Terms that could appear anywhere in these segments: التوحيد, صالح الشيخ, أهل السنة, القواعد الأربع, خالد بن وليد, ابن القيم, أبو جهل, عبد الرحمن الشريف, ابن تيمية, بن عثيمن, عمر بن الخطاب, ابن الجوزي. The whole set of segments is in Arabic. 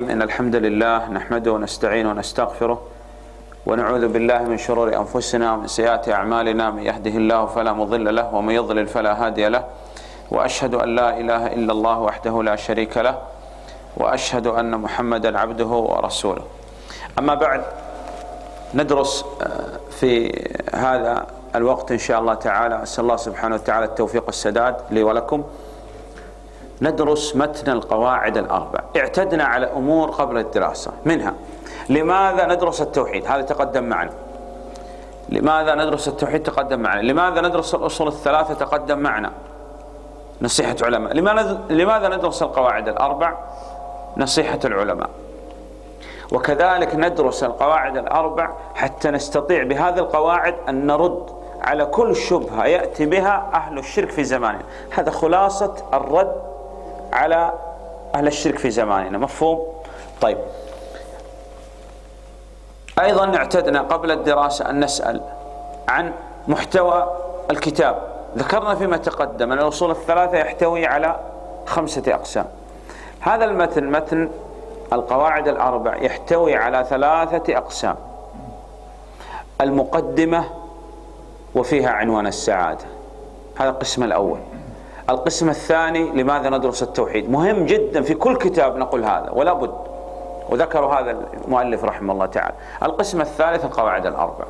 إن الحمد لله نحمده ونستعينه ونستغفره ونعوذ بالله من شرور أنفسنا ومن سيئات أعمالنا، من يهده الله فلا مضل له ومن يضلل فلا هادي له، وأشهد أن لا إله إلا الله وحده لا شريك له، وأشهد أن محمدا عبده ورسوله. أما بعد، ندرس في هذا الوقت إن شاء الله تعالى، أسأل الله سبحانه وتعالى التوفيق والسداد لي ولكم. ندرس متن القواعد الأربع. اعتدنا على أمور قبل الدراسة، منها لماذا ندرس التوحيد، هذا تقدم معنا. لماذا ندرس التوحيد تقدم معنا. لماذا ندرس الأصول الثلاثة تقدم معنا، نصيحة علماء. لماذا ندرس القواعد الأربع، نصيحة العلماء. وكذلك ندرس القواعد الأربع حتى نستطيع بهذه القواعد أن نرد على كل شبهة يأتي بها أهل الشرك في زماننا. هذا خلاصة الرد على أهل الشرك في زماننا، مفهوم؟ طيب، أيضا اعتدنا قبل الدراسة أن نسأل عن محتوى الكتاب. ذكرنا فيما تقدم أن الأصول الثلاثة يحتوي على 5 أقسام. هذا المتن، متن القواعد الأربع، يحتوي على 3 أقسام: المقدمة وفيها عنوان السعادة، هذا القسم الأول. القسم الثاني، لماذا ندرس التوحيد، مهم جدا في كل كتاب نقول هذا ولا بد، وذكروا هذا المؤلف رحمه الله تعالى. القسم الثالث القواعد الأربع.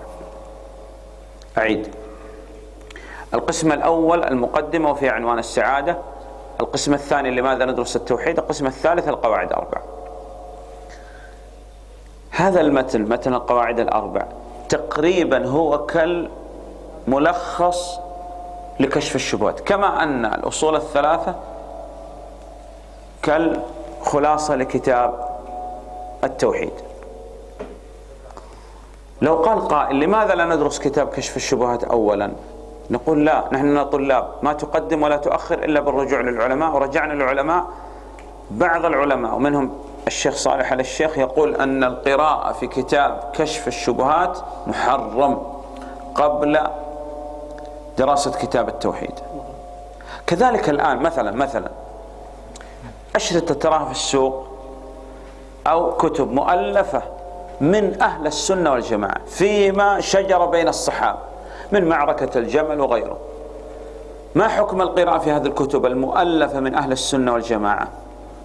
أعيد: القسم الأول المقدمة وفيها عنوان السعادة، القسم الثاني لماذا ندرس التوحيد، القسم الثالث القواعد الأربع. هذا المتن، متن القواعد الأربع، تقريبا هو كالملخص لكشف الشبهات، كما أن الأصول الثلاثة كالخلاصة لكتاب التوحيد. لو قال قائل لماذا لا ندرس كتاب كشف الشبهات أولا، نقول لا، نحن طلاب، ما تقدم ولا تؤخر إلا بالرجوع للعلماء. ورجعنا للعلماء، بعض العلماء ومنهم الشيخ صالح الشيخ يقول أن القراءة في كتاب كشف الشبهات محرم قبل دراسة كتاب التوحيد. كذلك الآن مثلا أشرطة تراها في السوق أو كتب مؤلفة من أهل السنة والجماعة فيما شجر بين الصحابة من معركة الجمل وغيره، ما حكم القراءة في هذه الكتب المؤلفة من أهل السنة والجماعة؟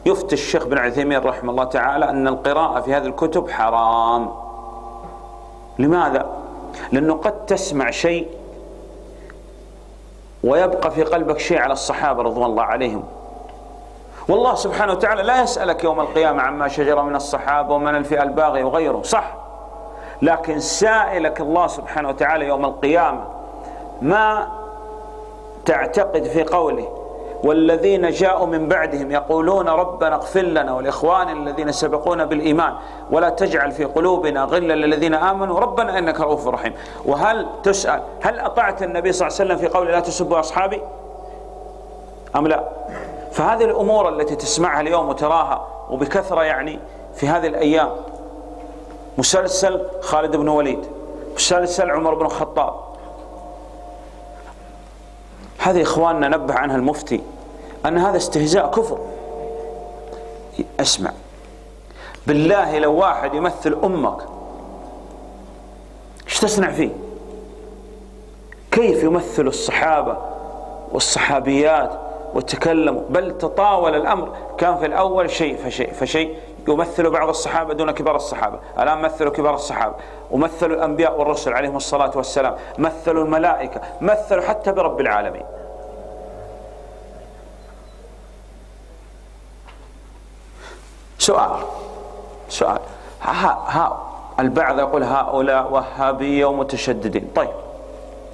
يفتي الشيخ بن عثيمين رحمه الله تعالى أن القراءة في هذه الكتب حرام. لماذا؟ لأنه قد تسمع شيء ويبقى في قلبك شيء على الصحابة رضوان الله عليهم، والله سبحانه وتعالى لا يسألك يوم القيامة عما شجر من الصحابة ومن الفئة الباغية وغيره، صح، لكن سائلك الله سبحانه وتعالى يوم القيامة ما تعتقد في قوله: والذين جاءوا من بعدهم يقولون ربنا اغفر لنا والإخوان الذين سبقونا بالإيمان ولا تجعل في قلوبنا غلا للذين آمنوا ربنا إنك رؤوف رحيم. وهل تسأل هل أطعت النبي صلى الله عليه وسلم في قوله لا تسبوا أصحابي أم لا؟ فهذه الأمور التي تسمعها اليوم وتراها وبكثرة، يعني في هذه الأيام مسلسل خالد بن وليد، مسلسل عمر بن الخطاب، هذه إخواننا نبه عنها المفتي أن هذا استهزاء كفر. أسمع بالله، لو واحد يمثل أمك إيش تصنع فيه؟ كيف يمثل الصحابة والصحابيات وتكلموا؟ بل تطاول الأمر، كان في الأول شيء فشيء يمثل بعض الصحابة دون كبار الصحابة، الآن مثلوا كبار الصحابة، ومثلوا الأنبياء والرسل عليهم الصلاة والسلام، مثلوا الملائكة، مثلوا حتى برب العالمين. سؤال البعض يقول هؤلاء وهابية ومتشددين. طيب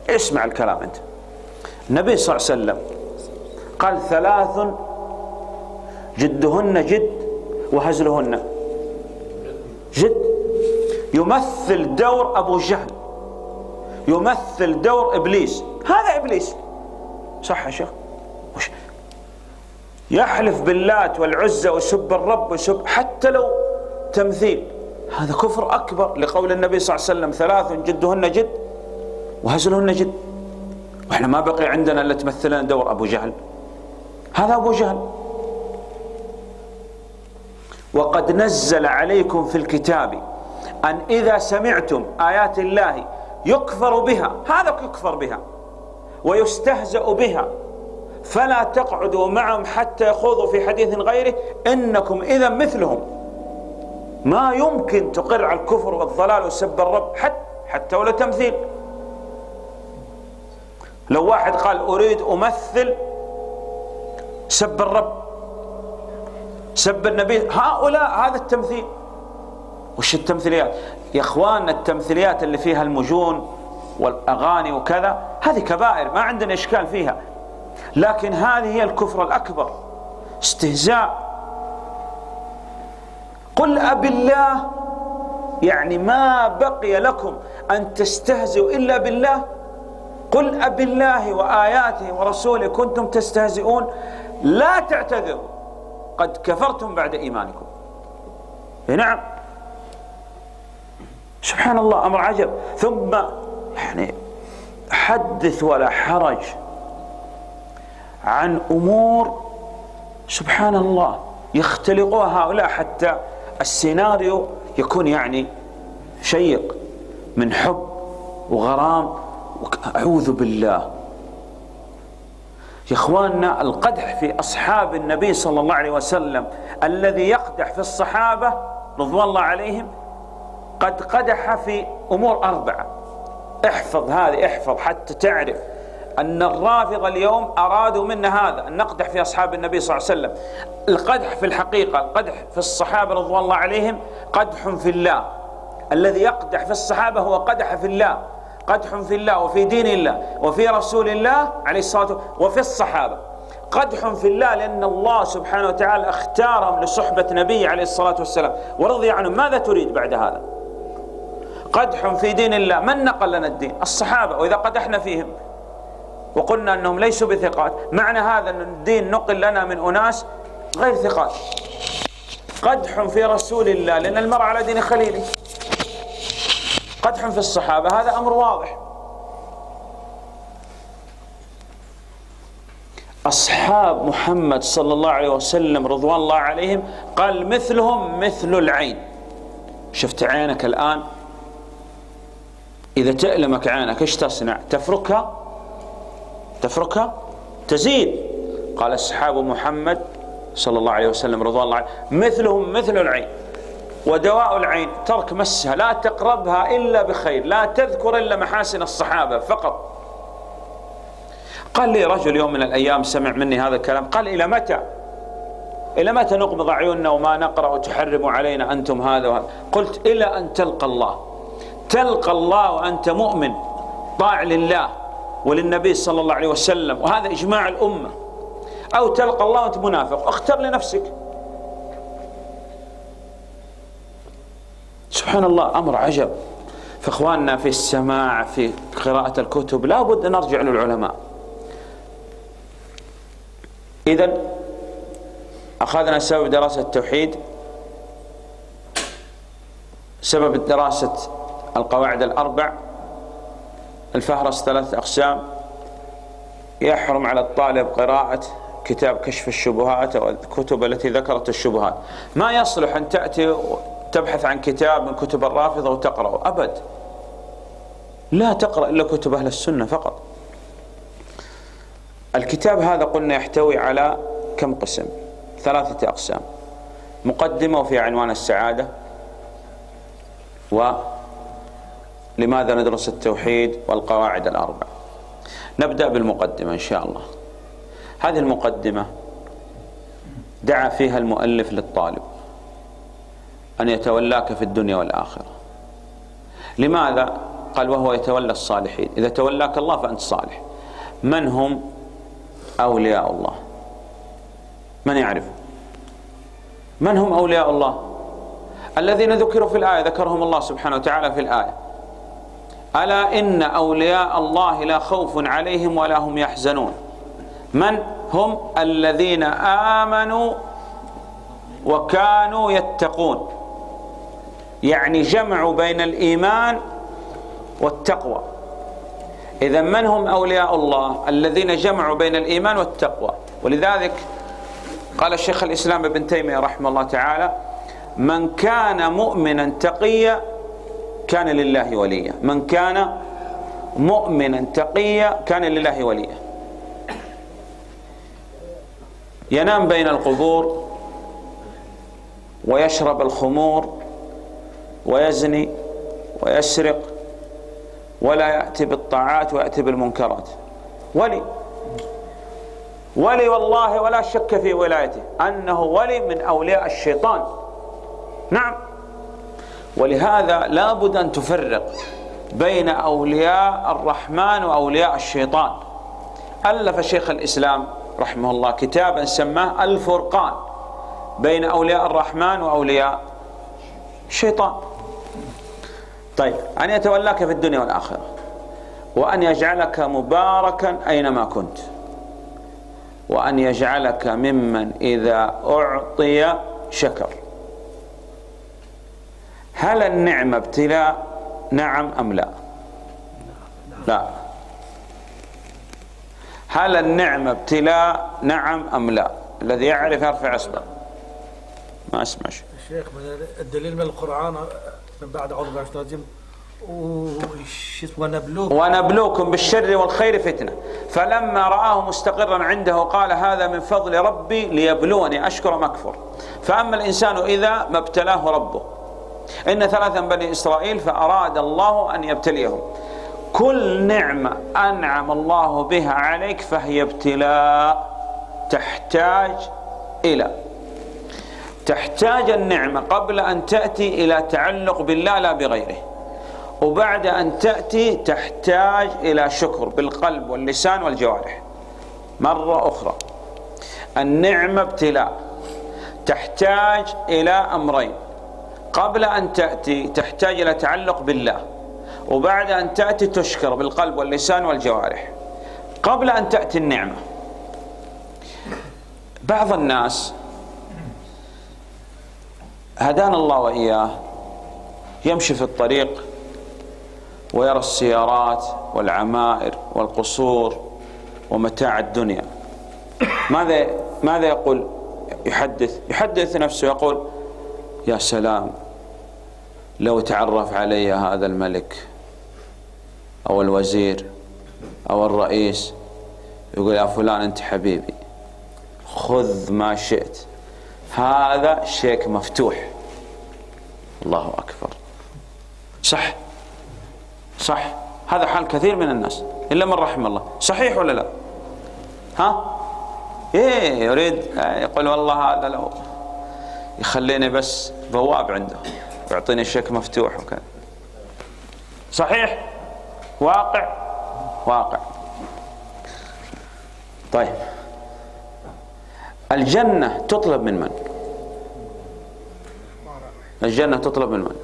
اسمع الكلام أنت. النبي صلى الله عليه وسلم قال: 3 جدهن جد وهزلهن جد، يمثل دور أبو جهل، يمثل دور إبليس. هذا إبليس، صح يا شيخ، يحلف باللات والعزة وسب الرب وسب، حتى لو تمثيل، هذا كفر أكبر، لقول النبي صلى الله عليه وسلم: 3 جدهن جد وهزلهن جد. وإحنا ما بقي عندنا اللي تمثلنا دور أبو جهل، هذا أبو جهل. وقد نزل عليكم في الكتاب أن إذا سمعتم آيات الله يكفر بها، هذا يكفر بها ويستهزأ بها، فلا تقعدوا معهم حتى يخوضوا في حديث غيره إنكم إذا مثلهم. ما يمكن تقر على الكفر والضلال وسب الرب حتى ولا تمثيل. لو واحد قال أريد أمثل سب الرب سب النبي، هؤلاء هذا التمثيل. وش التمثيليات يا إخواننا؟ التمثيليات اللي فيها المجون والأغاني وكذا هذه كبائر ما عندنا إشكال فيها، لكن هذه هي الكفر الأكبر، استهزاء. قل أب الله، يعني ما بقي لكم أن تستهزئوا إلا بالله. قل أب الله وآياته ورسوله كنتم تستهزئون لا تعتذروا قد كفرتم بعد إيمانكم. نعم، سبحان الله، أمر عجب. ثم يعني حدث ولا حرج عن أمور سبحان الله يختلقوها هؤلاء، حتى السيناريو يكون يعني شيق من حب وغرام. أعوذ بالله يا إخواننا، القدح في أصحاب النبي صلى الله عليه وسلم الذي يقدح في الصحابة رضوان الله عليهم قد قدح في أمور أربعة. احفظ هذه، احفظ حتى تعرف أن الرافضة اليوم أرادوا منا هذا، أن نقدح في أصحاب النبي صلى الله عليه وسلم. القدح في الحقيقة، القدح في الصحابة رضوان الله عليهم قدح في الله. الذي يقدح في الصحابة هو قدح في الله، قدح في الله وفي دين الله وفي رسول الله عليه الصلاة والسلام وفي الصحابة. قدح في الله لأن الله سبحانه وتعالى اختارهم لصحبة نبيه عليه الصلاة والسلام ورضي عنهم. ماذا تريد بعد هذا؟ قدح في دين الله، من نقل لنا الدين؟ الصحابة. وإذا قدحنا فيهم وقلنا أنهم ليسوا بثقات، معنى هذا أن الدين نقل لنا من أناس غير ثقات. قدح في رسول الله لأن المرء على دين خليله. قدح في الصحابة، هذا أمر واضح. أصحاب محمد صلى الله عليه وسلم رضوان الله عليهم قال مثلهم مثل العين. شفت عينك الآن إذا تألمك عينك إيش تصنع؟ تفركها تزيد. قال أصحاب محمد صلى الله عليه وسلم رضوان الله عليه مثلهم مثل العين. ودواء العين ترك مسها، لا تقربها إلا بخير، لا تذكر إلا محاسن الصحابة فقط. قال لي رجل يوم من الأيام سمع مني هذا الكلام، قال إلى متى؟ إلى متى نغمض عيوننا وما نقرأ وتحرموا علينا أنتم هذا وهذا؟ قلت إلى أن تلقى الله. تلقى الله وأنت مؤمن طاع لله وللنبي صلى الله عليه وسلم، وهذا إجماع الأمة، أو تلقى الله وأنت منافق، اختر لنفسك. سبحان الله، أمر عجب. فإخواننا في السماع، في قراءة الكتب، لا بد أن نرجع للعلماء. إذن أخذنا سبب دراسة التوحيد، سبب دراسة القواعد الأربع، الفهرس 3 أقسام. يحرم على الطالب قراءة كتاب كشف الشبهات أو الكتب التي ذكرت الشبهات. ما يصلح أن تأتي تبحث عن كتاب من كتب الرافضة وتقرأه أبد. لا تقرأ إلا كتب أهل السنة فقط. الكتاب هذا قلنا يحتوي على كم قسم؟ 3 أقسام: مقدمة وفي عنوان السعادة، ولماذا ندرس التوحيد، والقواعد الأربع. نبدأ بالمقدمة إن شاء الله. هذه المقدمة دعا فيها المؤلف للطالب أن يتولاك في الدنيا والآخرة. لماذا؟ قال وهو يتولى الصالحين. إذا تولاك الله فأنت صالح. من هم أولياء الله؟ من يعرف من هم أولياء الله؟ الذين ذكروا في الآية، ذكرهم الله سبحانه وتعالى في الآية: ألا إن أولياء الله لا خوف عليهم ولا هم يحزنون. من هم؟ الذين آمنوا وكانوا يتقون. يعني جمعوا بين الإيمان والتقوى. إذا من هم أولياء الله؟ الذين جمعوا بين الإيمان والتقوى. ولذلك قال الشيخ الإسلام ابن تيمية رحمه الله تعالى: من كان مؤمنا تقيا كان لله وليا، من كان مؤمنا تقيا كان لله وليا. ينام بين القبور ويشرب الخمور ويزني ويسرق ولا يأتي بالطاعات ويأتي بالمنكرات، ولي والله ولا شك في ولايته أنه ولي من أولياء الشيطان. نعم، ولهذا لا بد أن تفرق بين أولياء الرحمن وأولياء الشيطان. ألف شيخ الإسلام رحمه الله كتابا سماه الفرقان بين أولياء الرحمن وأولياء الشيطان. طيب، أن يتولاك في الدنيا والآخرة وأن يجعلك مباركا أينما كنت، وأن يجعلك ممن إذا أعطي شكر. هل النعمة ابتلاء؟ نعم أم لا؟ لا. هل النعمة ابتلاء؟ نعم أم لا؟ الذي يعرف يرفع اصبعه. ما اسمع شيء الشيخ، الدليل من القرآن من بعد أعوذ بالله من الشيطان الرجيم ونبلوكم بالشر والخير فتنة فلما رآه مستقرا عنده قال هذا من فضل ربي ليبلوني أشكر مكفر فأما الإنسان إذا ما ابتلاه ربه. إن ثلاثا بني إسرائيل فأراد الله أن يبتليهم. كل نعمة أنعم الله بها عليك فهي ابتلاء تحتاج النعمة قبل أن تأتي إلى تعلق بالله لا بغيره، وبعد أن تأتي تحتاج إلى شكر بالقلب واللسان والجوارح. مرة أخرى، النعمة ابتلاء تحتاج إلى أمرين، قبل أن تأتي تحتاج إلى تعلق بالله، وبعد أن تأتي تشكر بالقلب واللسان والجوارح قبل أن تأتي النعمة. بعض الناس هدانا الله وإياه يمشي في الطريق ويرى السيارات والعمائر والقصور ومتاع الدنيا، ماذا يقول؟ يحدث نفسه، يقول يا سلام لو تعرف علي هذا الملك أو الوزير أو الرئيس، يقول يا فلان أنت حبيبي خذ ما شئت، هذا شيك مفتوح. الله أكبر، صح صح، هذا حال كثير من الناس إلا من رحم الله. صحيح ولا لا؟ ها؟ إيه يريد، يقول والله هذا لو يخليني بس بواب عنده يعطيني شيك مفتوح وكذا. صحيح، واقع. طيب، الجنة تطلب من من؟ الجنة تطلب من من؟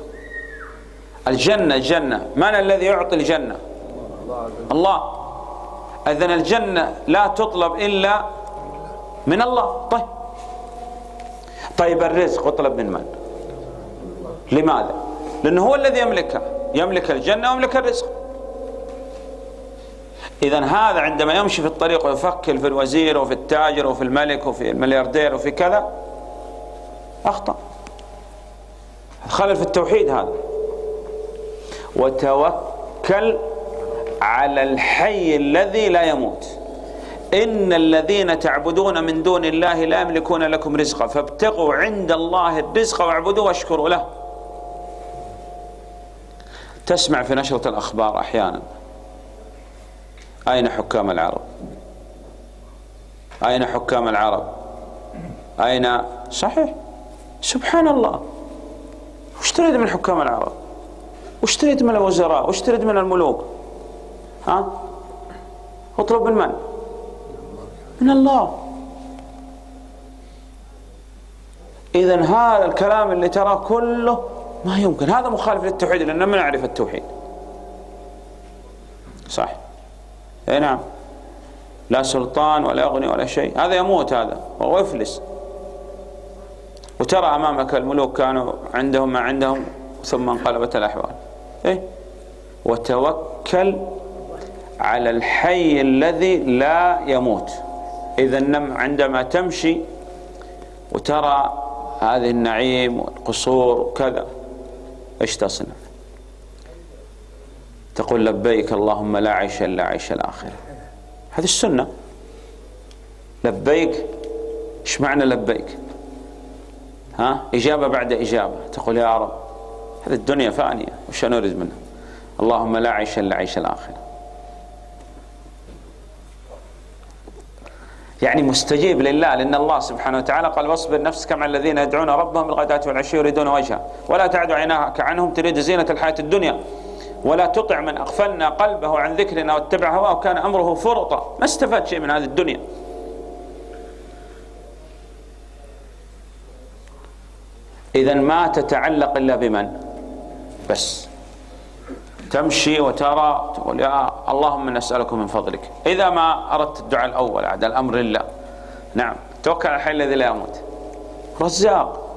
الجنة من الذي يعطي الجنة؟ الله. إذن الجنة لا تطلب إلا من الله. طيب الرزق يطلب من من؟ لماذا؟ لأنه هو الذي يملكها، يملك الجنة ويملك الرزق. إذن هذا عندما يمشي في الطريق ويفكر في الوزير وفي التاجر وفي الملك وفي الملياردير وفي كذا، أخطأ، خلل في التوحيد هذا. وتوكل على الحي الذي لا يموت إن الذين تعبدون من دون الله لا يملكون لكم رزقا فابتغوا عند الله الرزق واعبدوا واشكروا له. تسمع في نشرة الأخبار أحيانا أين حكام العرب؟ أين حكام العرب؟ أين؟ صحيح، سبحان الله، وش تريد من حكام العرب؟ وش تريد من الوزراء؟ وش تريد من الملوك؟ ها؟ اطلب من من؟ من الله. إذن هذا الكلام اللي تراه كله ما يمكن، هذا مخالف للتوحيد لأننا ما نعرف التوحيد. صح، اي نعم، لا سلطان ولا أغني ولا شيء، هذا يموت هذا ويفلس. وترى أمامك الملوك كانوا عندهم ما عندهم ثم انقلبت الأحوال. إيه؟ وتوكل على الحي الذي لا يموت. إذا عندما تمشي وترى هذه النعيم والقصور وكذا، ايش تصنع؟ تقول لبيك اللهم لا عيش الا عيش الاخره. هذه السنه. لبيك، ايش معنى لبيك؟ ها؟ اجابه بعد اجابه. تقول يا رب هذه الدنيا فانيه، وش نريد منها؟ اللهم لا عيش الا عيش الاخره. يعني مستجيب لله، لأن الله سبحانه وتعالى قال واصبر نفسك مع الذين يدعون ربهم بالغداة والعشي يريدون وجهه ولا تعد عيناك عنهم تريد زينة الحياة الدنيا ولا تطع من أغفلنا قلبه عن ذكرنا واتبع هواه وكان أمره فرطا. ما استفاد شيء من هذه الدنيا. إذا ما تتعلق إلا بمن؟ بس تمشي وترى تقول يا اللهم نسألك من فضلك، إذا ما أردت الدعاء الأول عاد الأمر لله. نعم، توكل على الحي الذي لا يموت رزاق.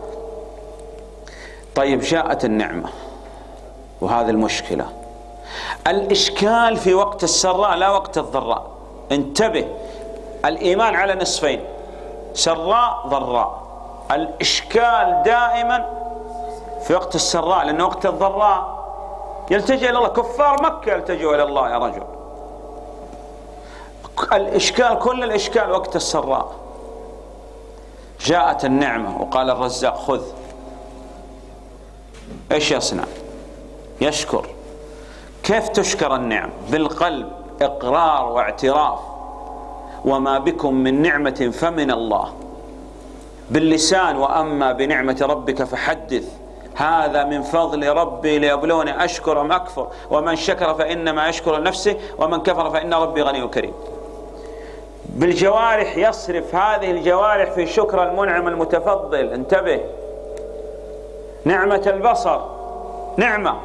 طيب جاءت النعمة، وهذه المشكلة، الإشكال في وقت السراء لا وقت الضراء. انتبه، الإيمان على نصفين، سراء ضراء. الإشكال دائما في وقت السراء، لأن وقت الضراء يلتجئ إلى الله، كفار مكة يلتجئوا إلى الله يا رجل. الإشكال، كل الإشكال وقت السراء. جاءت النعمة وقال الرزاق خذ، إيش يصنع؟ يشكر. كيف تشكر النعم؟ بالقلب، إقرار واعتراف. وما بكم من نعمة فمن الله. باللسان وأما بنعمة ربك فحدث. هذا من فضل ربي ليبلوني أشكر أم أكفر ومن شكر فإنما يشكر لنفسه ومن كفر فإن ربي غني كريم. بالجوارح يصرف هذه الجوارح في شكر المنعم المتفضل. انتبه، نعمة البصر نعمة،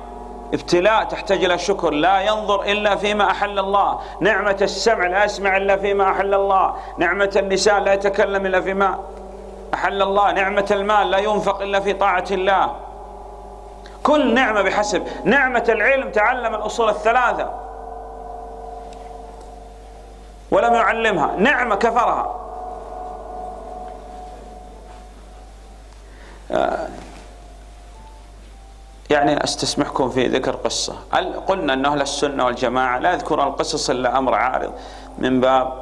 ابتلاء تحتاج إلى شكر، لا ينظر إلا فيما أحل الله. نعمة السمع لا يسمع إلا فيما أحل الله. نعمة اللسان لا يتكلم إلا فيما أحل الله. نعمة المال لا ينفق إلا في طاعة الله. كل نعمة بحسب. نعمة العلم، تعلم الأصول الثلاثة ولم يعلمها، نعمة كفرها. يعني أستسمحكم في ذكر قصة. قلنا أن أهل السنة والجماعة لا يذكرون القصص إلا أمر عارض من باب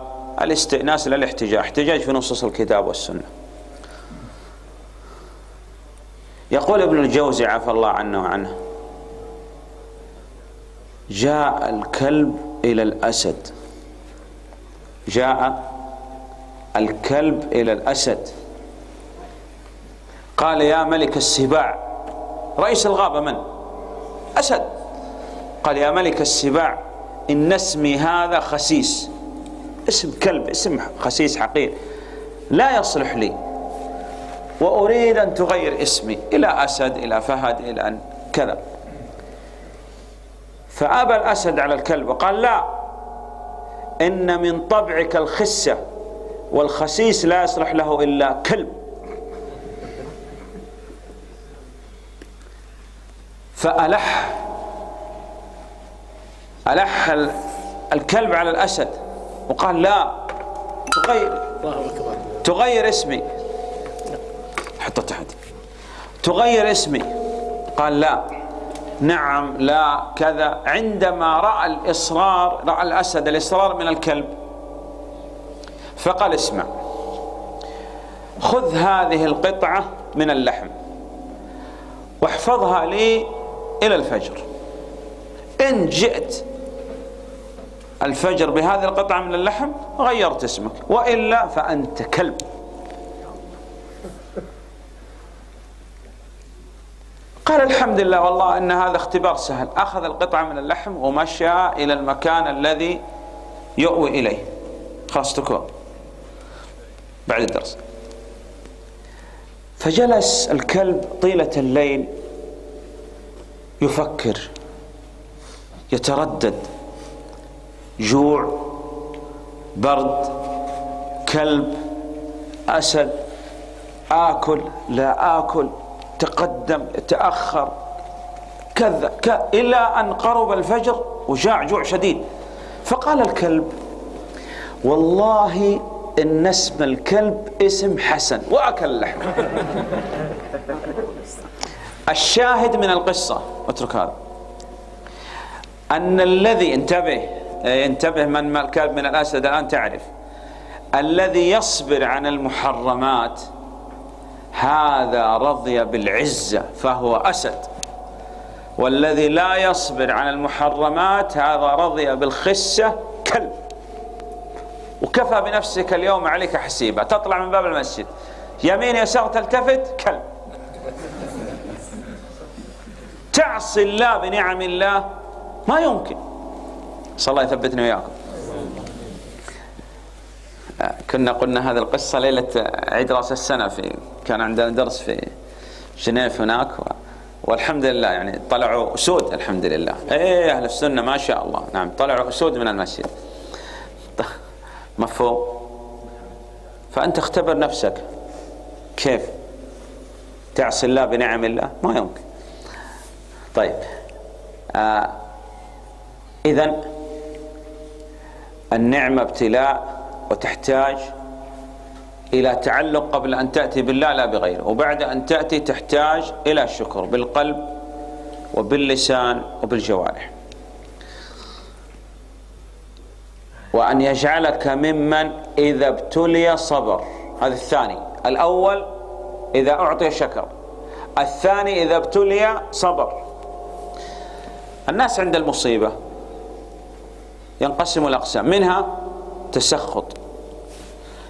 الاستئناس لا الاحتجاج، احتجاج في نصوص الكتاب والسنة. يقول ابن الجوزي عفى الله عنه وعنه: جاء الكلب إلى الأسد، جاء الكلب إلى الأسد قال يا ملك السباع. رئيس الغابة من؟ أسد. قال يا ملك السباع إن اسمي هذا خسيس، اسم كلب، اسم خسيس حقير، لا يصلح لي، وأريد أن تغير اسمي إلى أسد، إلى فهد، إلى أن كذا. فأبى الأسد على الكلب وقال لا، إن من طبعك الخسة، والخسيس لا يصلح له إلا كلب. فألح الكلب على الأسد وقال لا، تغير اسمي، حطه تحت، تغير اسمي. قال لا، نعم، لا، كذا. عندما رأى الإصرار، رأى الأسد الإصرار من الكلب، فقال اسمع، خذ هذه القطعة من اللحم واحفظها لي إلى الفجر، إن جئت الفجر بهذه القطعة من اللحم غيرت اسمك، وإلا فأنت كلب. قال الحمد لله، والله إن هذا اختبار سهل. أخذ القطعة من اللحم ومشى إلى المكان الذي يؤوي إليه. خلاص تكون بعد الدرس. فجلس الكلب طيلة الليل يفكر، يتردد، جوع، برد، كلب، أسد، آكل لا آكل، تقدم، تأخر، كذا إلى أن قرب الفجر وجاع جوع شديد. فقال الكلب والله إن اسم الكلب اسم حسن وأكل لحم. الشاهد من القصة، اترك هذا، أن الذي انتبه من الكلب من الأسد الآن تعرف، الذي يصبر عن المحرمات هذا رضي بالعزة فهو أسد، والذي لا يصبر عن المحرمات هذا رضي بالخسة كلب. وكفى بنفسك اليوم عليك حسيبة، تطلع من باب المسجد يمين يسار تلتفت كلب. تعصي الله بنعم الله ما يمكن. صلى الله يثبتني وياكم. كنا قلنا هذه القصة ليلة عيد رأس السنة، كان عندنا درس في جنيف هناك، والحمد لله يعني طلعوا أسود الحمد لله، ايه أهل السنة ما شاء الله، نعم طلعوا أسود من المسجد. مفهوم؟ فأنت اختبر نفسك كيف تعصي الله بنعم الله ما يمكن. طيب إذن النعمة ابتلاء وتحتاج إلى تعلق قبل أن تأتي بالله لا بغيره، وبعد أن تأتي تحتاج إلى الشكر بالقلب وباللسان وبالجوارح، وأن يجعلك ممن إذا ابتلي صبر. هذا الثاني، الأول إذا أعطي شكر، الثاني إذا ابتلي صبر. الناس عند المصيبة ينقسم الأقسام، منها تسخط،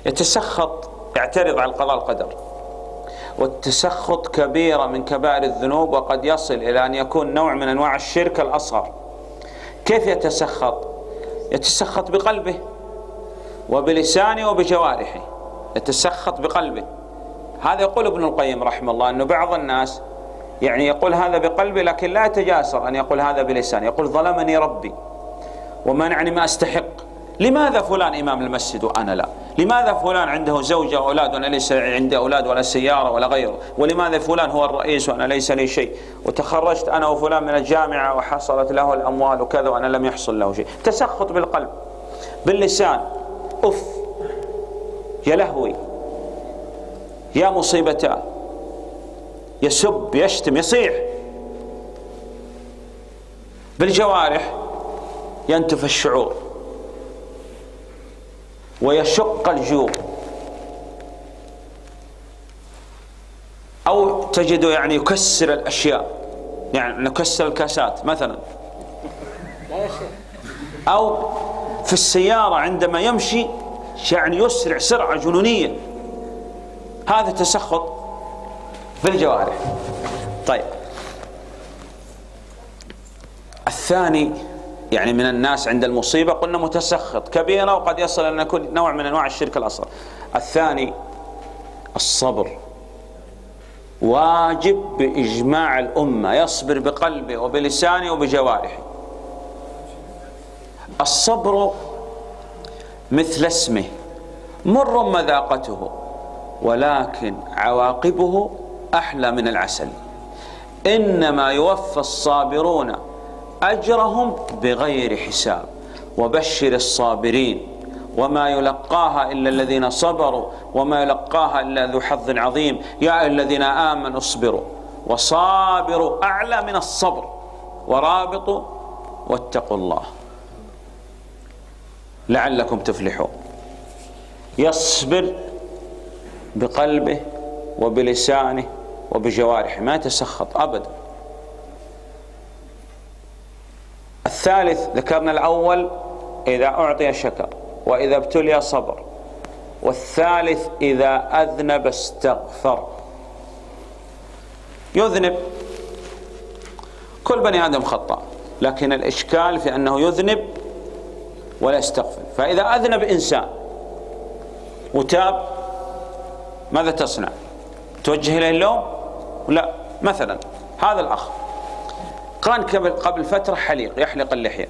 يتسخط يعترض على القضاء والقدر، والتسخط كبيرة من كبائر الذنوب وقد يصل إلى أن يكون نوع من أنواع الشرك الأصغر. كيف يتسخط؟ يتسخط بقلبه وبلسانه وبجوارحه، يتسخط بقلبه. هذا يقول ابن القيم رحمه الله أنه بعض الناس يعني يقول هذا بقلبه لكن لا يتجاسر أن يقول هذا بلسانه، يقول ظلمني ربي ومنعني ما أستحق. لماذا فلان إمام المسجد وأنا لا؟ لماذا فلان عنده زوجة وأولاد وأنا ليس عندي أولاد ولا سيارة ولا غيره؟ ولماذا فلان هو الرئيس وأنا ليس لي شيء؟ وتخرجت أنا وفلان من الجامعة وحصلت له الأموال وكذا وأنا لم يحصل له شيء. تسخط بالقلب، باللسان أف، يا لهوي، يا مصيبتا، يسب يشتم يصيح. بالجوارح ينتف الشعور ويشق الجوع، أو تجده يعني يكسر الأشياء، يعني نكسر الكاسات مثلا، أو في السيارة عندما يمشي يعني يسرع سرعة جنونية. هذا تسخط بالجوارح. طيب الثاني يعني من الناس عند المصيبة قلنا متسخط كبيرة وقد يصل أن يكون نوع من أنواع الشرك الأصغر. الثاني الصبر، واجب بإجماع الأمة، يصبر بقلبه وبلسانه وبجوارحه. الصبر مثل اسمه مر مذاقته ولكن عواقبه أحلى من العسل، إنما يوفى الصابرون أجرهم بغير حساب وبشر الصابرين وما يلقاها إلا الذين صبروا وما يلقاها إلا ذو حظ عظيم يا أيها الذين آمنوا اصبروا وصابروا أعلى من الصبر ورابطوا واتقوا الله لعلكم تفلحون. يصبر بقلبه وبلسانه وبجوارحه، ما يتسخط أبدا. الثالث ذكرنا الأول إذا أعطي شكر، وإذا ابتلي صبر، والثالث إذا أذنب استغفر. يذنب كل بني آدم خطأ، لكن الإشكال في أنه يذنب ولا يستغفر. فإذا أذنب إنسان وتاب ماذا تصنع؟ توجه إليه اللوم؟ لا. مثلا هذا الأخ كان قبل فترة حليق، يحلق اللحية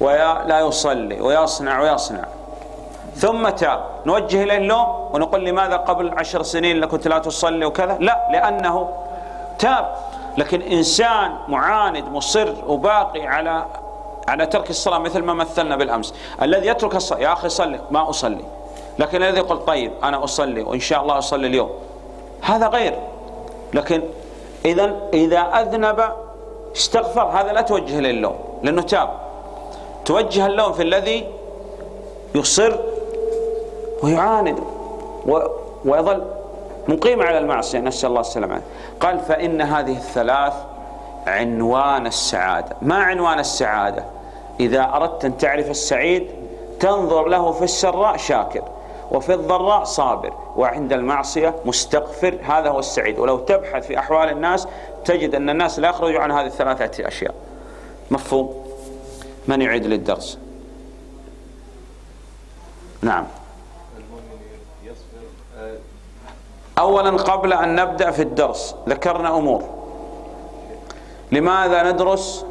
ولا يصلي ويصنع ويصنع، ثم تاب، نوجه إليه اللوم ونقول لماذا قبل 10 سنين كنت لا تصلي وكذا؟ لا، لأنه تاب. لكن إنسان معاند مصر وباقي على ترك الصلاة، مثل ما مثلنا بالأمس، الذي يترك الصلاة، يا أخي صلي، ما أصلي، لكن الذي يقول طيب أنا أصلي وإن شاء الله أصلي اليوم، هذا غير. لكن إذا أذنب استغفر، هذا لا توجه للوم لأنه تاب، توجه اللوم في الذي يصر ويعاند ويظل مقيم على المعصية، نسأل الله السلامة عليه. قال فإن هذه الثلاث عنوان السعادة. ما عنوان السعادة؟ إذا أردت أن تعرف السعيد تنظر له في السراء شاكر، وفي الضراء صابر، وعند المعصية مستغفر، هذا هو السعيد. ولو تبحث في أحوال الناس تجد أن الناس لا يخرجوا عن هذه الثلاثة أشياء. مفهوم؟ من يعيد للدرس؟ نعم. أولا قبل أن نبدأ في الدرس ذكرنا أمور. لماذا ندرس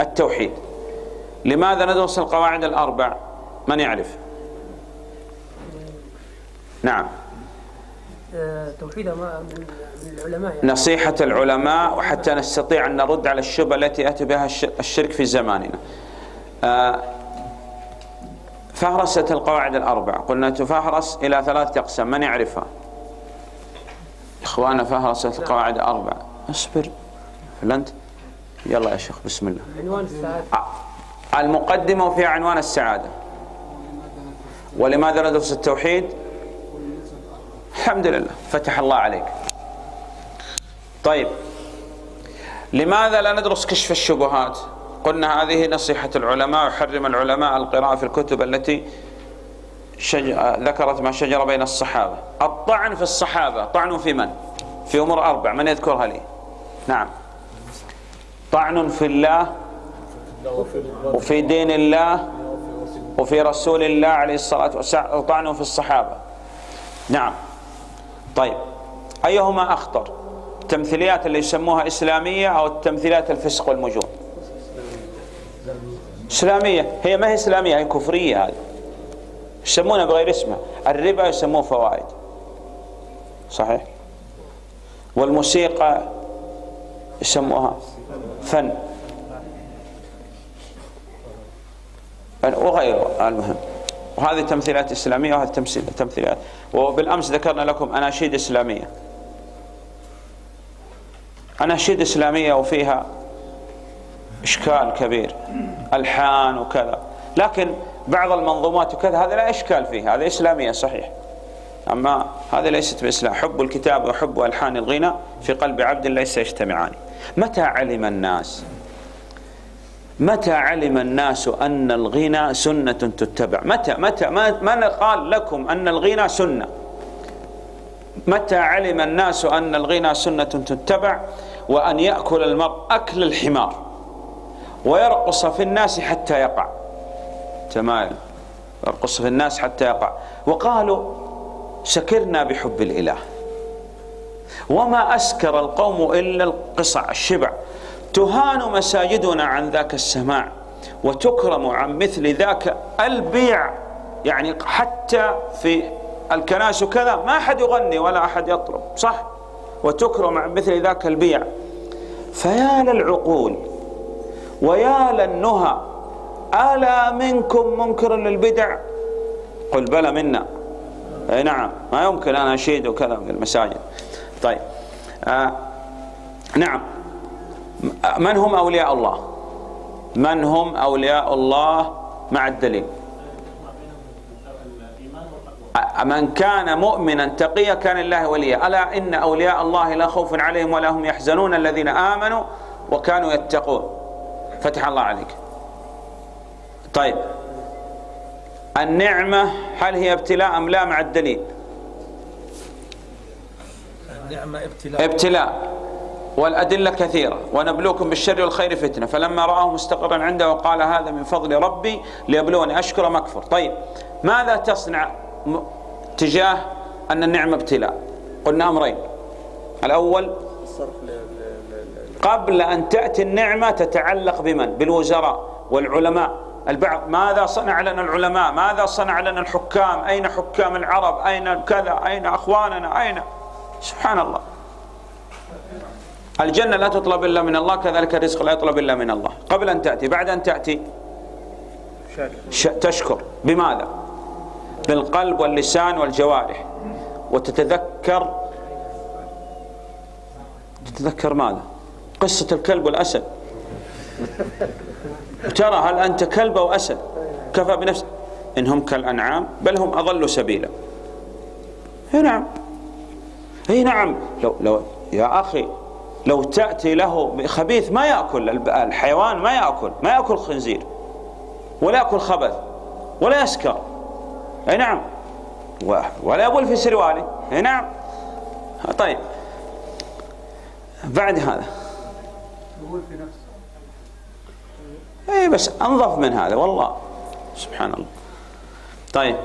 التوحيد؟ لماذا ندرس القواعد الأربع؟ من يعرف؟ نعم. توحيد من العلماء، يعني نصيحة العلماء، وحتى نستطيع أن نرد على الشبهة التي أتى بها الشرك في زماننا. فهرست القواعد الأربع، قلنا تفهرس إلى ثلاثة أقسام، من يعرفها؟ إخوانا فهرست القواعد الأربع. أصبر فلنت. يلا يا شيخ بسم الله. عنوان السعادة، المقدمة وفيها عنوان السعادة. ولماذا ندرس التوحيد؟ الحمد لله فتح الله عليك. طيب لماذا لا ندرس كشف الشبهات؟ قلنا هذه نصيحة العلماء، وحرم العلماء القراءة في الكتب التي ذكرت ما شجر بين الصحابة. الطعن في الصحابة، طعن في من؟ في أمور أربع، من يذكرها لي؟ نعم. طعن في الله، وفي دين الله، وفي رسول الله عليه الصلاة والسلام، وطعنه في الصحابة. نعم. طيب أيهما أخطر؟ التمثيليات اللي يسموها إسلامية أو التمثيلات الفسق والمجون؟ إسلامية. هي ما هي إسلامية، هي كفرية. هذه يسمونها بغير اسمها. الربا يسموه فوائد، صحيح؟ والموسيقى يسموها فن وغيره. المهم وهذه تمثيلات إسلامية، وهذه تمثيلات. وبالأمس ذكرنا لكم أناشيد إسلامية، أناشيد إسلامية وفيها إشكال كبير، ألحان وكذا. لكن بعض المنظومات وكذا هذا لا إشكال فيها، هذه إسلامية صحيح، أما هذه ليست بإسلام. حب الكتاب وحب ألحان الغنى في قلب عبد ليس يجتمعان. متى علم الناس أن الغنى سنة تتبع؟ متى من قال لكم أن الغنى سنة؟ متى علم الناس أن الغنى سنة تتبع، وأن يأكل المرء أكل الحمار، ويرقص في الناس حتى يقع؟ تمام، يرقص في الناس حتى يقع. وقالوا سكرنا بحب الإله، وما أسكر القوم إلا القصع الشبع، تهان مساجدنا عن ذاك السماع، وتكرم عن مثل ذاك البيع. يعني حتى في الكنائس وكذا ما أحد يغني ولا أحد يطرب، صح؟ وتكرم عن مثل ذاك البيع. فيا للعقول ويا للنهى، ألا منكم منكر للبدع؟ قل بلى منا. أي نعم، ما يمكن أنا أشيد وكذا في المساجد. طيب نعم. من هم أولياء الله؟ من هم أولياء الله مع الدليل؟ من كان مؤمنا تقيا كان الله وليا، ألا إن أولياء الله لا خوف عليهم ولا هم يحزنون الذين آمنوا وكانوا يتقون. فتح الله عليك. طيب النعمة هل هي ابتلاء أم لا مع الدليل؟ النعمة ابتلاء. والأدلة كثيرة، ونبلوكم بالشر والخير فتنة، فلما رآه مستقرا عنده وقال هذا من فضل ربي ليبلوني أشكر أم أكفر. طيب ماذا تصنع تجاه أن النعمة ابتلاء؟ قلنا أمرين. الأول قبل أن تأتي النعمة تتعلق بمن؟ بالوزراء والعلماء. البعض ماذا صنع لنا العلماء؟ ماذا صنع لنا الحكام؟ أين حكام العرب؟ أين كذا؟ أين أخواننا؟ أين؟ سبحان الله. الجنة لا تطلب إلا من الله، كذلك الرزق لا يطلب إلا من الله. قبل أن تأتي، بعد أن تأتي تشكر. بماذا؟ بالقلب واللسان والجوارح. وتتذكر ماذا؟ قصة الكلب والأسد. ترى هل أنت كلب أو أسد؟ كفى بنفسك إنهم كالأنعام بل هم أضلوا سبيلا. اي نعم اي نعم. لو يا أخي لو تأتي له خبيث ما يأكل الحيوان، ما يأكل خنزير ولا يأكل خبث ولا يسكر. اي نعم. ولا يبول في سرواله. اي نعم. طيب بعد هذا يبول في نفسه. اي بس انظف من هذا والله، سبحان الله. طيب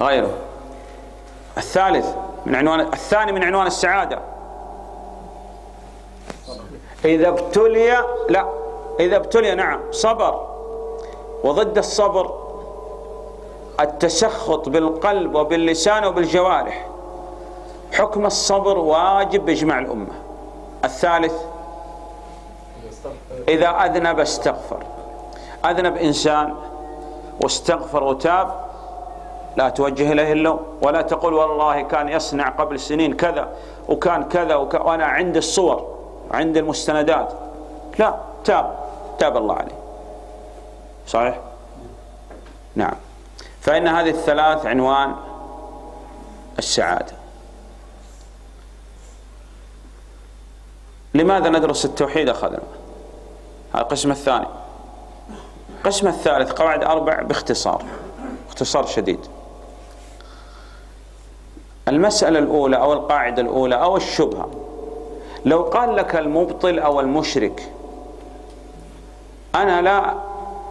غيره. الثالث من عنوان الثاني من عنوان السعادة إذا ابتلي نعم صبر. وضد الصبر التسخط بالقلب وباللسان وبالجوارح. حكم الصبر واجب بإجماع الأمة. الثالث إذا أذنب استغفر. أذنب إنسان واستغفر وتاب لا توجه إليه اللوم، ولا تقول والله كان يصنع قبل سنين كذا وكان كذا وأنا عند الصور عند المستندات. لا، تاب الله عليه. صحيح؟ نعم. فإن هذه الثلاث عنوان السعادة. لماذا ندرس التوحيد؟ أخذنا القسم الثاني. القسم الثالث قواعد 4 باختصار شديد. المسألة الأولى أو القاعدة الأولى أو الشبهة، لو قال لك المبطل أو المشرك أنا لا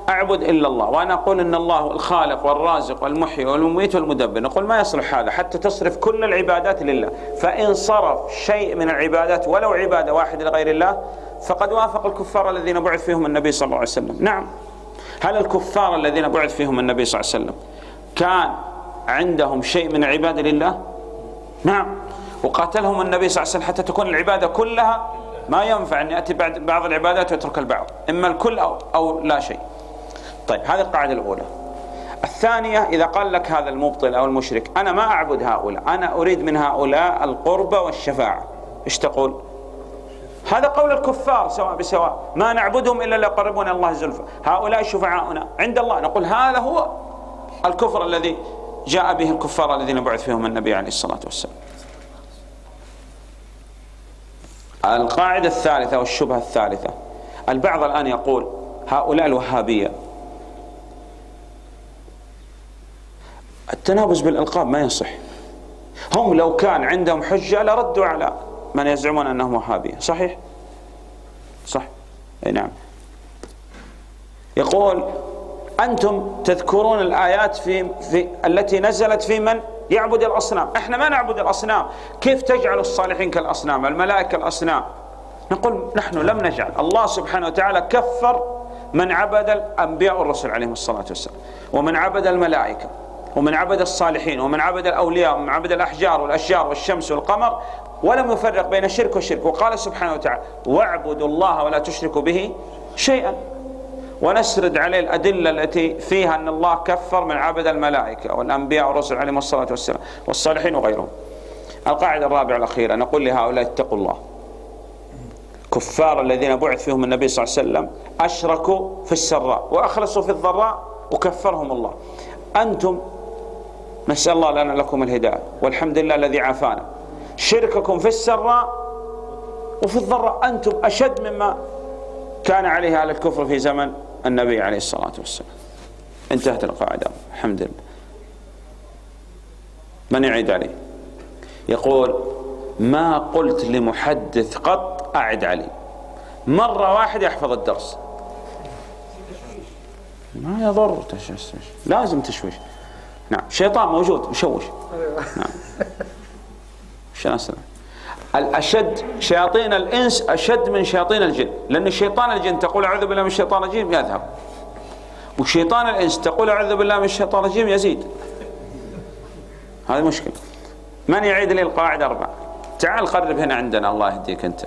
أعبد إلا الله وأنا أقول إن الله الخالق والرازق والمحيي والمميت والمدبر، نقول ما يصلح هذا حتى تصرف كل العبادات لله. فإن صرف شيء من العبادات ولو عبادة واحدة لغير الله فقد وافق الكفار الذين بعث فيهم النبي صلى الله عليه وسلم. نعم. هل الكفار الذين بعث فيهم النبي صلى الله عليه وسلم كان عندهم شيء من العبادة لله؟ نعم. وقاتلهم النبي صلى الله عليه وسلم حتى تكون العبادة كلها. ما ينفع أن يأتي بعض العبادات ويترك البعض، إما الكل أو لا شيء. طيب هذه القاعدة الأولى. الثانية إذا قال لك هذا المبطل أو المشرك أنا ما أعبد هؤلاء، أنا أريد من هؤلاء القربة والشفاعة، إيش تقول؟ هذا قول الكفار سواء بسواء، ما نعبدهم إلا ليقربونا الله زلفى، هؤلاء شفعاؤنا عند الله. نقول هذا هو الكفر الذي جاء به الكفار الذين بعث فيهم النبي عليه الصلاة والسلام. القاعدة الثالثة والشبهة الثالثة، البعض الآن يقول هؤلاء الوهابية التنابز بالألقاب ما يصح، هم لو كان عندهم حجة لردوا على من يزعمون أنهم وهابية. صحيح؟ صح. أي نعم. يقول أنتم تذكرون الآيات في التي نزلت في من يعبد الأصنام، احنا ما نعبد الأصنام، كيف تجعل الصالحين كالأصنام الملائكة الأصنام؟ نقول نحن لم نجعل، الله سبحانه وتعالى كفر من عبد الأنبياء والرسل عليهم الصلاة والسلام، ومن عبد الملائكة، ومن عبد الصالحين، ومن عبد الأولياء، ومن عبد الأحجار والأشجار والشمس والقمر، ولم يفرق بين الشرك والشرك. وقال سبحانه وتعالى واعبدوا الله ولا تشركوا به شيئا. ونسرد عليه الأدلة التي فيها أن الله كفر من عبد الملائكة والأنبياء والرسل عليهم الصلاة والسلام والصالحين وغيرهم. القاعدة الرابعة الأخيرة، نقول لهؤلاء اتقوا الله. كفار الذين بعث فيهم النبي صلى الله عليه وسلم أشركوا في السراء وأخلصوا في الضراء وكفرهم الله. أنتم نسأل الله لنا لكم الهداية والحمد لله الذي عافانا. شرككم في السراء وفي الضراء أنتم أشد مما كان عليه أهل الكفر في زمن النبي عليه الصلاة والسلام. انتهت القاعدة الحمد لله. من يعيد علي؟ يقول ما قلت لمحدث قط أعد علي، مرة واحدة يحفظ الدرس. ما يضر تشويش، لازم تشويش. نعم شيطان موجود مشوش. نعم عشان أسلم. الأشد شياطين الإنس أشد من شياطين الجن، لأن شيطان الجن تقول أعوذ بالله من الشيطان الرجيم يذهب، وشيطان الإنس تقول أعوذ بالله من الشيطان الرجيم يزيد. هذه مشكلة. من يعيد لي القواعد 4؟ تعال قرب هنا عندنا الله يهديك أنت.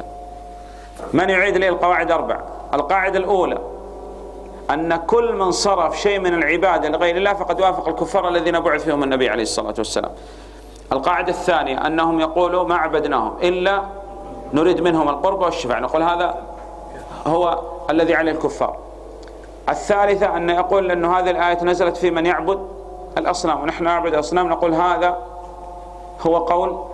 من يعيد لي القواعد 4؟ القاعدة الأولى أن كل من صرف شيء من العبادة لغير الله فقد وافق الكفار الذين بعث فيهم النبي عليه الصلاة والسلام. القاعدة الثانية أنهم يقولوا ما عبدناهم إلا نريد منهم القرب والشفاعة، نقول هذا هو الذي عليه الكفار. الثالثة أن يقول أن هذه الآية نزلت في من يعبد الأصنام ونحن نعبد الأصنام، نقول هذا هو قول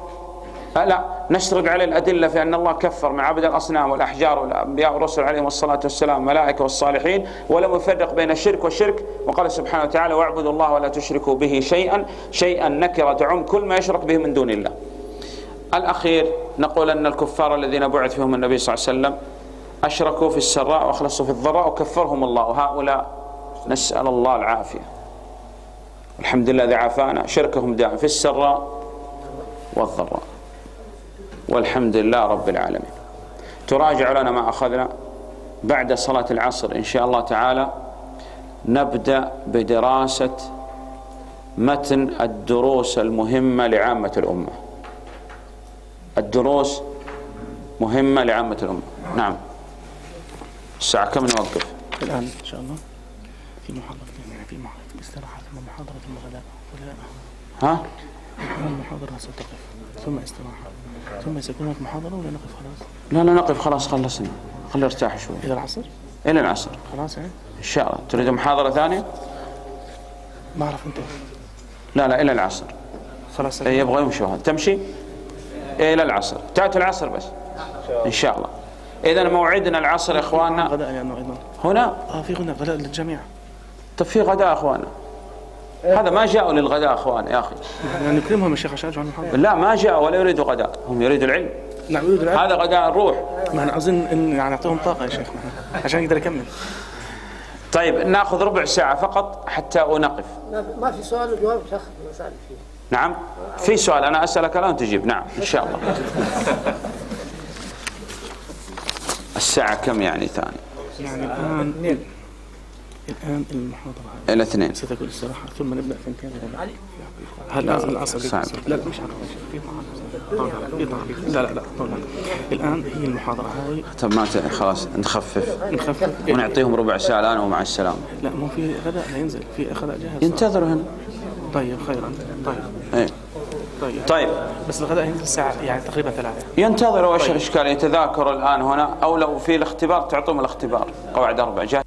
لا نشرب عليه الأدلة في أن الله كفر من عبد الأصنام والأحجار والأنبياء والرسل عليهم الصلاة والسلام والملائكة والصالحين، ولم يفرق بين الشرك والشرك، وقال سبحانه وتعالى واعبدوا الله ولا تشركوا به شيئا، شيئا نكرة تعم كل ما يشرك به من دون الله. الأخير نقول أن الكفار الذين بعث فيهم النبي صلى الله عليه وسلم أشركوا في السراء وأخلصوا في الضراء وكفرهم الله، وهؤلاء نسأل الله العافية. الحمد لله الذي عافانا، شركهم دائم في السراء والضراء، والحمد لله رب العالمين. تراجع لنا ما أخذنا بعد صلاة العصر إن شاء الله تعالى، نبدأ بدراسة متن الدروس المهمة لعامة الأمة. الدروس مهمة لعامة الأمة. نعم. الساعة كم نوقف؟ الآن إن شاء الله في محاضرة، في محاضرة استراحة ثم محاضرة المغرب. ها؟ المحاضرة ستقف ثم استراحة ثم سيكون هناك محاضرة ولا نقف خلاص؟ لا نقف خلاص، خلصنا، خلينا نرتاح شوي. إلى العصر؟ إلى العصر خلاص يعني؟ إن شاء الله. تريد محاضرة ثانية؟ ما أعرف أنت. لا إلى العصر خلاص. يبغى يمشي هذا، تمشي؟ إلى العصر، تأتي العصر بس إن شاء الله. إذا موعدنا العصر يا إخواننا. غداء يعني أيضا هنا؟ في غداء، غداء للجميع. طيب في غداء يا إخواننا، هذا ما جاءوا للغداء أخوان يا أخي. يعني نكرمهم يا شيخ عشان يجوا المحاضرة. لا ما جاءوا ولا يريدوا غداء، هم يريدوا العلم. نعم يريدوا العلم، هذا غداء الروح. ما أنا عاوزين يعني نعطيهم طاقة يا شيخ عشان يقدر يكمل. طيب ناخذ ربع ساعة فقط حتى أنقف. ما في سؤال وجواب شيخ؟ نعم في سؤال، أنا أسألك الآن تجيب. نعم إن شاء الله. الساعة كم يعني ثاني؟ يعني الآن المحاضرة إلى 2 ستكون استراحة ثم نبدأ في 2. هل لازم العصر؟ لا مش لا طبعا. الآن هي المحاضرة هذه. طب ما خلاص نخفف ونعطيهم ربع ساعة الآن ومع السلامة. لا مو في غداء، لا ينزل في غداء جاهز، ينتظروا هنا. طيب خيرا. طيب بس الغداء هنا الساعة يعني تقريبا 3. ينتظروا. ايش الإشكال؟ يتذاكروا الآن هنا، أو لو في الاختبار تعطوهم الاختبار قواعد 4 جاهز.